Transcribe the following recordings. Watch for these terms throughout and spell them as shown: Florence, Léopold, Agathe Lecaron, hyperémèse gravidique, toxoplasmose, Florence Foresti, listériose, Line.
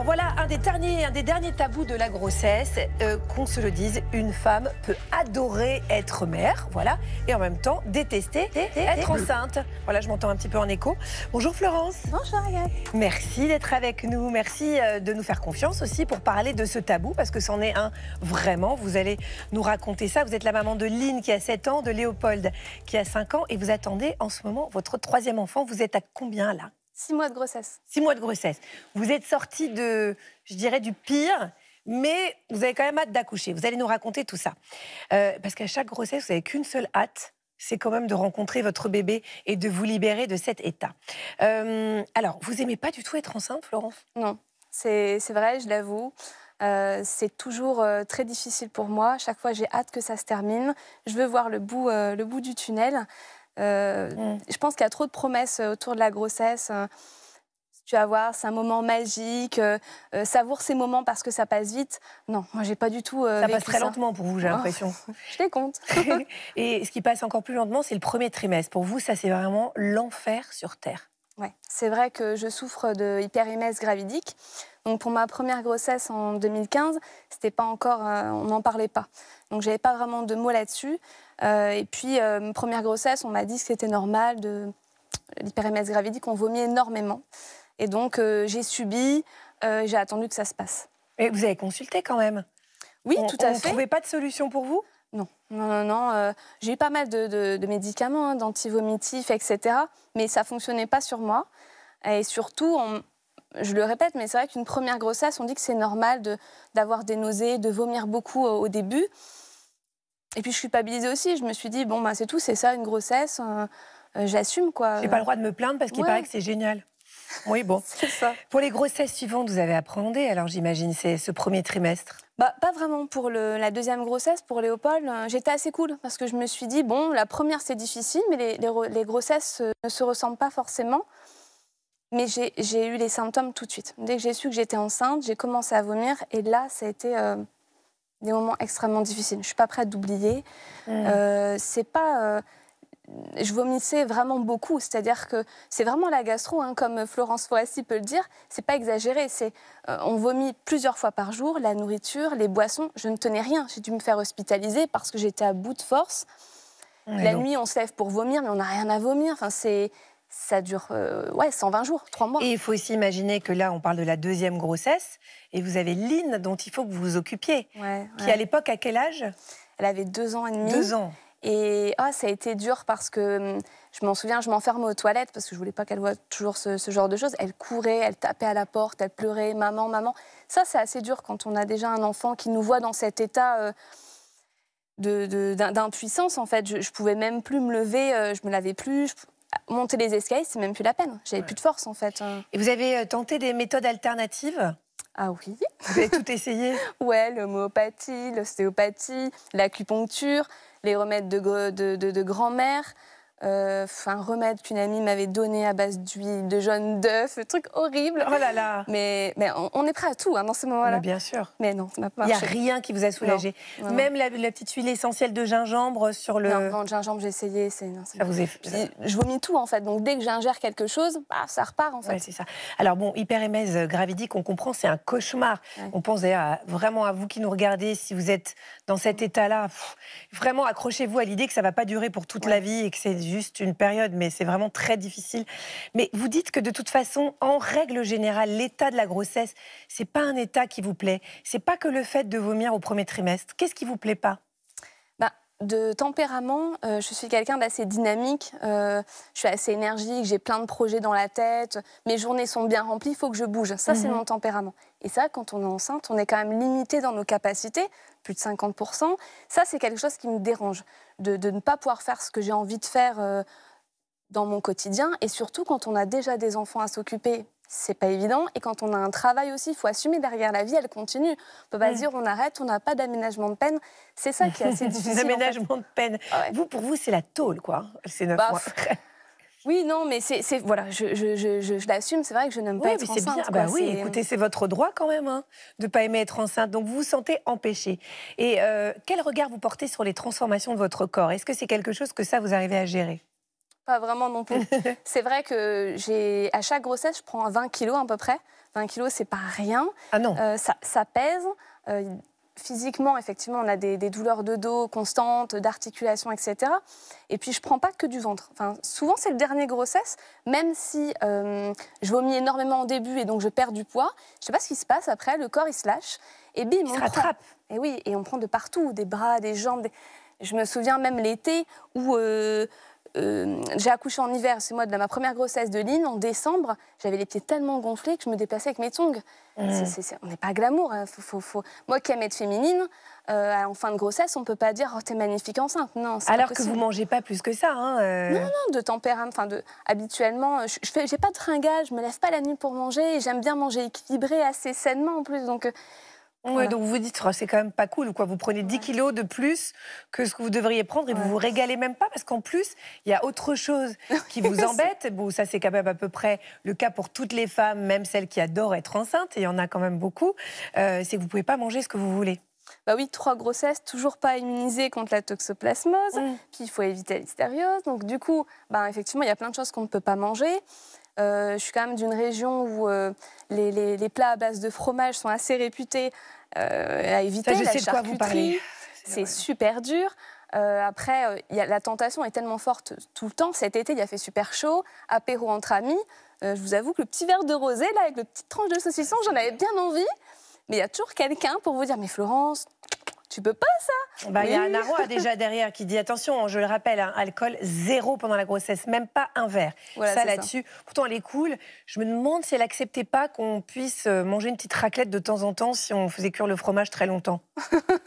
Alors voilà un des derniers tabous de la grossesse, qu'on se le dise, une femme peut adorer être mère, voilà, et en même temps détester être enceinte. Voilà, je m'entends un petit peu en écho. Bonjour Florence. Bonjour Agathe. Merci d'être avec nous, merci de nous faire confiance aussi pour parler de ce tabou, parce que c'en est un vraiment, vous allez nous raconter ça. Vous êtes la maman de Line qui a 7 ans, de Léopold qui a 5 ans, et vous attendez en ce moment votre troisième enfant. Vous êtes à combien là ? 6 mois de grossesse. 6 mois de grossesse. Vous êtes sortie de, je dirais, du pire, mais vous avez quand même hâte d'accoucher. Vous allez nous raconter tout ça. Parce qu'à chaque grossesse, vous n'avez qu'une seule hâte, c'est quand même de rencontrer votre bébé et de vous libérer de cet état. Alors, vous n'aimez pas du tout être enceinte, Florence? Non, c'est vrai, je l'avoue. C'est toujours très difficile pour moi. Chaque fois, j'ai hâte que ça se termine. Je veux voir le bout du tunnel. Je pense qu'il y a trop de promesses autour de la grossesse. Tu vas voir, c'est un moment magique, savoure ces moments parce que ça passe vite. Non, moi j'ai pas du tout ça passe très lentement pour vous, j'ai l'impression. Je les compte. Et ce qui passe encore plus lentement, c'est le premier trimestre. Pour vous, ça c'est vraiment l'enfer sur Terre. Ouais, c'est vrai que je souffre de hyperémèse gravidique. Donc pour ma première grossesse en 2015, c'était pas encore, on n'en parlait pas. Donc j'avais pas vraiment de mots là-dessus. Et puis première grossesse, on m'a dit que c'était normal de l'hyperémèse gravidique, on vomit énormément. Et donc j'ai subi, j'ai attendu que ça se passe. Et vous avez consulté quand même? Oui, tout à fait. Vous ne trouvez pas de solution pour vous? Non, non, non, non. J'ai eu pas mal de médicaments, hein, d'antivomitifs, etc. Mais ça fonctionnait pas sur moi. Et surtout, je le répète, mais c'est vrai qu'une première grossesse, on dit que c'est normal d'avoir des nausées, de vomir beaucoup au début. Et puis je culpabilisais aussi. Je me suis dit, bon, ben, c'est tout, c'est ça, une grossesse. J'assume, quoi. J'ai pas le droit de me plaindre parce qu'il paraît que c'est génial. Oui, bon. C'est ça. Pour les grossesses suivantes, vous avez appréhendé, alors j'imagine, c'est ce premier trimestre? Bah, pas vraiment. Pour la deuxième grossesse, pour Léopold, j'étais assez cool parce que je me suis dit, bon, la première c'est difficile, mais les grossesses ne se ressemblent pas forcément. Mais j'ai eu les symptômes tout de suite. Dès que j'ai su que j'étais enceinte, j'ai commencé à vomir. Et là, ça a été des moments extrêmement difficiles. Je ne suis pas prête d'oublier. C'est pas... je vomissais vraiment beaucoup, c'est-à-dire que c'est vraiment la gastro, hein, comme Florence Foresti peut le dire, c'est pas exagéré, c'est on vomit plusieurs fois par jour, la nourriture, les boissons, je ne tenais rien, j'ai dû me faire hospitaliser parce que j'étais à bout de force. La nuit, on se lève pour vomir, mais on n'a rien à vomir, enfin, ça dure 120 jours, 3 mois. Et il faut aussi imaginer que là, on parle de la deuxième grossesse, et vous avez Line, dont il faut que vous vous occupiez, qui à l'époque, à quel âge? Elle avait 2 ans et demi. 2 ans. Et ça a été dur parce que, je m'en souviens, je m'enfermais aux toilettes parce que je voulais pas qu'elle voit toujours ce genre de choses. Elle courait, elle tapait à la porte, elle pleurait, maman, maman. Ça, c'est assez dur quand on a déjà un enfant qui nous voit dans cet état d'impuissance, en fait. Je pouvais même plus me lever, je me lavais plus. Monter les escaliers, c'est même plus la peine. J'avais plus de force, en fait. Et vous avez tenté des méthodes alternatives ? Ah oui. Vous avez tout essayé ? Ouais, l'homéopathie, l'ostéopathie, l'acupuncture, les remèdes de grand-mère, un remède qu'une amie m'avait donné à base d'huile, de jaune d'œuf, le truc horrible. Oh là là. Mais on est prêt à tout, hein, dans ces moments-là. Bien sûr. Mais non, ça n'a pas marché. Il n'y a rien qui vous a soulagé. Non, non, même non. La petite huile essentielle de gingembre sur le... Non, le gingembre, j'ai essayé. Non, ça vous est... Je vomis tout, en fait. Donc, dès que j'ingère quelque chose, bah, ça repart, en fait. Ouais, c'est ça. Alors, bon, hyperémèse gravidique, on comprend, c'est un cauchemar. Ouais. On pense d'ailleurs vraiment à vous qui nous regardez, si vous êtes dans cet état-là. Vraiment, accrochez-vous à l'idée que ça ne va pas durer pour toute la vie et que c'est juste une période, mais c'est vraiment très difficile. Mais vous dites que de toute façon, en règle générale, l'état de la grossesse, c'est pas un état qui vous plaît. C'est pas que le fait de vomir au premier trimestre. Qu'est-ce qui vous plaît pas? Bah, de tempérament, je suis quelqu'un d'assez dynamique. Je suis assez énergique, j'ai plein de projets dans la tête. Mes journées sont bien remplies, il faut que je bouge. Ça, c'est mon tempérament. Et ça, quand on est enceinte, on est quand même limité dans nos capacités, plus de 50%. Ça, c'est quelque chose qui me dérange, de ne pas pouvoir faire ce que j'ai envie de faire dans mon quotidien. Et surtout, quand on a déjà des enfants à s'occuper, c'est pas évident. Et quand on a un travail aussi, il faut assumer derrière, la vie, elle continue. On peut pas dire on arrête, on n'a pas d'aménagement de peine. C'est ça qui est assez difficile. D'aménagement de peine. Ouais. Vous, pour vous, c'est la tôle, quoi. C'est 9 mois. Oui, non, mais c'est voilà, je l'assume, c'est vrai que je n'aime pas être enceinte. Bien. Quoi, oui, écoutez, c'est votre droit quand même, hein, de ne pas aimer être enceinte, donc vous vous sentez empêchée. Et quel regard vous portez sur les transformations de votre corps? Est-ce que c'est quelque chose que ça, vous arrivez à gérer? Pas vraiment non plus. C'est vrai que à chaque grossesse, je prends 20 kilos à peu près, 20 kilos, c'est pas rien. Ah non. Ça pèse. Physiquement, effectivement, on a des douleurs de dos constantes, d'articulation, etc. Et puis, je prends pas que du ventre. Enfin, souvent, c'est le dernier grossesse, même si je vomis énormément au début et donc je perds du poids. Je sais pas ce qui se passe après, le corps, il se lâche. Et bim, on se rattrape. Et oui, et on prend de partout, des bras, des jambes. Des... Je me souviens même l'été où... j'ai accouché en hiver, c'est moi de ma première grossesse de Line, en décembre, j'avais les pieds tellement gonflés que je me déplaçais avec mes tongs. On n'est pas glamour, hein. Moi qui aime être féminine, en fin de grossesse, on ne peut pas dire oh, t'es magnifique enceinte. Non, alors que vous ne mangez pas plus que ça. Hein, Non, non, de tempérament. Habituellement, je n'ai pas de fringale, je ne me lève pas la nuit pour manger, et j'aime bien manger équilibré, assez sainement en plus. Donc, voilà. Ouais, donc vous vous dites, oh, c'est quand même pas cool, quoi. Vous prenez 10 kilos de plus que ce que vous devriez prendre et vous vous régalez même pas parce qu'en plus, il y a autre chose qui vous embête. Bon, ça, c'est quand même à peu près le cas pour toutes les femmes, même celles qui adorent être enceintes, et il y en a quand même beaucoup, c'est que vous pouvez pas manger ce que vous voulez. Bah oui, 3 grossesses, toujours pas immunisées contre la toxoplasmose, puis il faut éviter la listériose. Donc du coup, bah, effectivement, il y a plein de choses qu'on ne peut pas manger. Je suis quand même d'une région où les plats à base de fromage sont assez réputés à éviter. Ça, je sais de quoi vous parlez. C'est super dur. Après, la tentation est tellement forte tout le temps. Cet été, il a fait super chaud, apéro entre amis. Je vous avoue que le petit verre de rosé, là, avec le petite tranche de saucisson, j'en avais bien envie. Mais il y a toujours quelqu'un pour vous dire « Mais Florence, tu peux pas ça ?» Il y a un arrois déjà derrière qui dit « Attention, je le rappelle, hein, alcool zéro pendant la grossesse, même pas un verre. » Voilà, ça là-dessus, pourtant elle est cool. Je me demande si elle acceptait pas qu'on puisse manger une petite raclette de temps en temps si on faisait cuire le fromage très longtemps.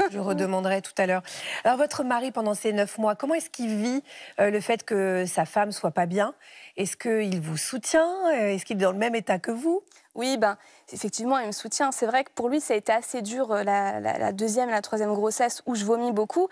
Je redemanderai tout à l'heure. Alors votre mari, pendant ces 9 mois, comment est-ce qu'il vit le fait que sa femme soit pas bien? Est-ce qu'il vous soutient? Est-ce qu'il est dans le même état que vous? Oui, ben, effectivement, il me soutient. C'est vrai que pour lui, ça a été assez dur, la deuxième et la troisième grossesse, où je vomis beaucoup.